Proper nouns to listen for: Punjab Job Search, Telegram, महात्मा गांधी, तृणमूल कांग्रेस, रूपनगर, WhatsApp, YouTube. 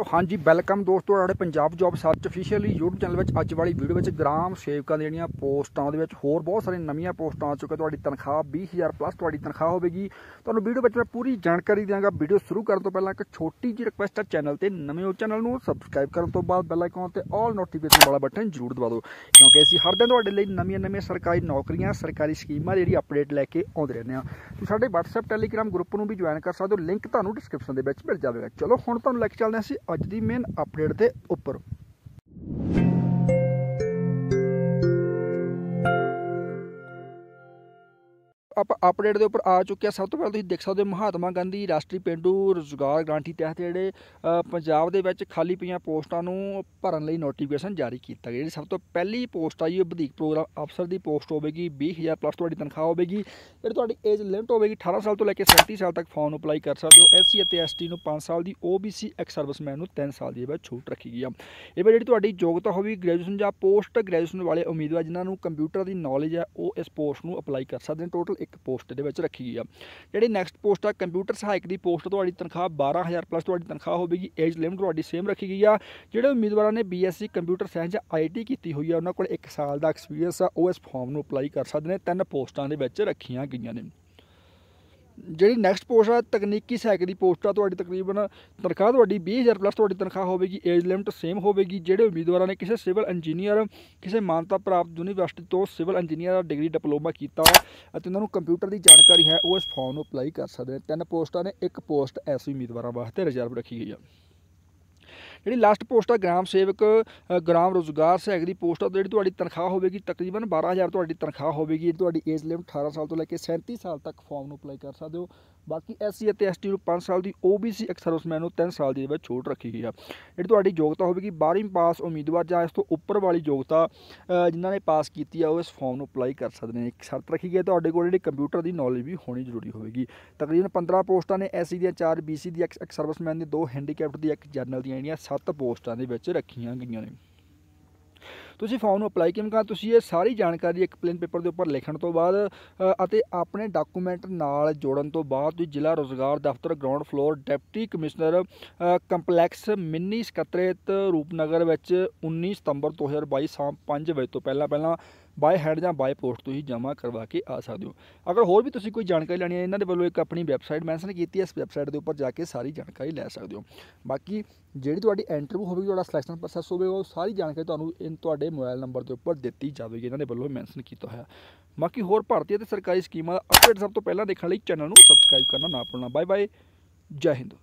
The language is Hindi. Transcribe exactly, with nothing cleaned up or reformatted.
तो हाँ जी वेलकम दोस्तों साढ़े Punjab job search official YouTube channel अज वाली वीडियो में ग्राम सेवकों दड़िया पोस्टा होर बहुत सारी नवी पोस्टा आ चुके तो तनख्वाह भी हज़ार प्लस थोड़ी तनख्वाह होगी। तुम्हें वीडियो में मैं पूरी जानकारी देंगा। वीडियो शुरू करने तो पहले एक छोटी जी रिक्वेस्ट है, चैनल पर नवे हो चैनल में सबसक्राइब करने तो बाद बेल आइकॉन पर ऑल नोटिफिकेशन वाला बटन जरूर दबा दो, क्योंकि असीं हर दिन तुहाडे लई नवीं नवीं सरकारी नौकरियां सरकारी स्कीमां जिहड़ी अपडेट लैके आउंदे रहंदे आ। तुसीं साडे WhatsApp Telegram ग्रुप नूं भी ज्वाइन कर सकदे हो, लिंक तुहानूं डिस्क्रिप्शन दे विच मिल जावेगा। चलो हुण तुहानूं लैके चलदे आं अज दी मेन अपडेट दे उपर। आप अपडेट के उपर आ चुके हैं। सब तो पहले तुसीं देख सकते हो महात्मा गांधी राष्ट्रीय पेंडू रोजगार गारंटी तहत जिहड़े पंजाब दे विच खाली पईआं पोस्टां नूं भरन लई नोटिफिकेशन जारी किया गया। सब तो पहली पोस्ट आई वधीक प्रोग्राम अफसर की पोस्ट होगी, बीस हज़ार प्लस तुहाडी तनख्वाह होगी। जिहड़ी तुहाडी एज लिमिट होगी अठारह साल तो लैके सैंती साल तक फॉर्म अपलाई कर सकते हो। एस सी ते एस टी नूं पाँच साल की, O B C ex serviceman नूं तीन साल की छूट रखी गई है। इस बार जिहड़ी तुहाडी योग्यता होगी ग्रैजुएशन या पोस्ट ग्रैजुएशन वाले उम्मीदवार जिन्होंने कंप्यूटर की नॉलेज है वो इस पोस्ट में अपलाई कर सकते हैं। टोटल एक पोस्ट के रखी गई है। जी नैक्सट पोस्ट आ कंप्यूटर सहायक की पोस्ट थोड़ी तनख्वाह बारह हज़ार प्लस थोड़ी तनख्वाह होगी। एज लिमिट थोड़ी सेम रखी गई है। जोड़े उम्मीदवार ने B S C computer science या आई टी की हुई है उन्होंने को एक साल का एक्सपीरियंस है वो इस फॉर्म में अपलाई कर सकते हैं। तीन पोस्टा के रखिया गई ने। जी नैक्सट पोस्ट आ तकनीकी सहायक की पोस्ट आ थोड़ी तकरीबन तनख्वाह थोड़ी बीस हज़ार प्लस थोड़ी तनख्वाह होगी। एज लिमिट सेम होगी। जोड़े उम्मीदवार ने किसी सिविल इंजीनियर किसी मानता प्राप्त यूनीवर्सिटी तो सिविल इंजीनियर डिग्री डिप्लोमा किया उन्होंने कंप्यूटर की जानकारी है वो इस फॉर्म में अपलाई कर सकते हैं। तीन पोस्टा ने एक पोस्ट ऐसे उम्मीदवारों वास्ते रिजर्व रखी गई है। जी लास्ट पोस्ट आ ग्राम सेवक ग्राम रोजगार सहायक की पोस्ट है जी थोड़ी तनख्वाह होगी तकरीबन बारह हज़ार थोड़ी तनख्वाह होगी। थोड़ी एज लिमिट अठारह साल तो लैके सैंती साल तक फॉर्म में अपलाई कर सकते हो। बाकी एस सी ते एस टी पाँच साल की, O B C ex serviceman तीन साल की छूट रखी गई है। जी थोड़ी योग्यता होगी बारहवीं पास उम्मीदवार या इस तो उपर वाली योग्यता जिन्होंने पास की है वो इस फॉर्म में अपलाई कर सकते हैं। एक शर्त रखी गई है तो कंप्यूटर की नॉलेज भी होनी जरूरी होगी। तकरीबन पंद्रह पोस्टा ने एस सी दी चार, बी सी दी एक्स एक्स सर्विसमैन की दो, हैंडीकैप्ट की एक, जनरल दी ਜਿਹੜੀਆਂ सत्त पोस्टां ਦੇ ਵਿੱਚ रखिया गई ने। तुसीं फॉर्म अपलाई किवें करना तुसीं ये सारी जानकारी एक प्लेन पेपर के उपर लिखण तो बाद अते अपने डाकूमेंट नाल जोड़न तो बाद जिला रोजगार दफ्तर ground floor deputy commissioner complex mini secretariat रूपनगर विच उन्नी सितंबर दो हज़ार बाई शाम पाँच बजे तो पहला पहला बाय हैंड या बाय पोस्ट तुसीं जमा करवा के आ सकते हो। अगर होर भी तुसीं कोई जानकारी लैनी है इन्होंने वालों एक अपनी वैबसाइट मैंसन की है, इस वैबसाइट के उपर जाके सारी जानकारी लै सकते हो। बाकी जिहड़ी तुहाडी इंटरव्यू होगी तुहाडा सिलेक्शन प्रोसैस होगा वो सारी जानकारी तुहानूं इन तुहाडे मोबाइल नंबर के उपर दी जाएगी इन्होंने वालों मैंसन किया है। बाकी होर भारतीय ते सरकारी स्कीमां अपडेट सब तो पहला देखने लई चैनल नूं सबसक्राइब करना ना भुलना। बाय बाय, जय हिंद।